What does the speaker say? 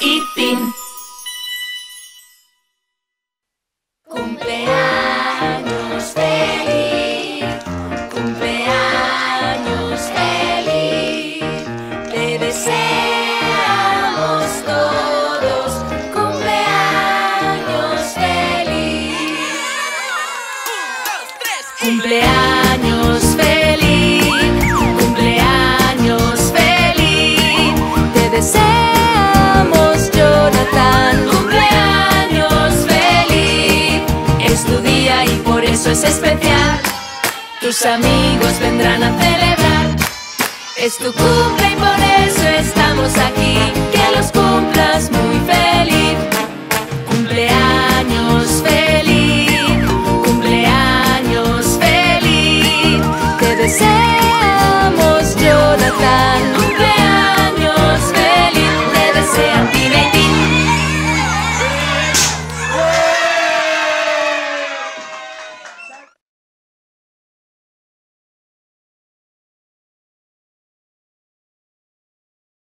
Ipin. Cumpleaños feliz, te deseamos todos cumpleaños feliz. Un, dos, tres, y... Cumpleaños feliz, cumpleaños feliz, te deseamos, Jonathan. Cumpleaños feliz, es tu día y por eso es especial. Tus amigos vendrán a celebrar. Es tu cumple y por eso estamos aquí. Que los cumplas muy feliz. Cumpleaños feliz, cumpleaños feliz, te deseo.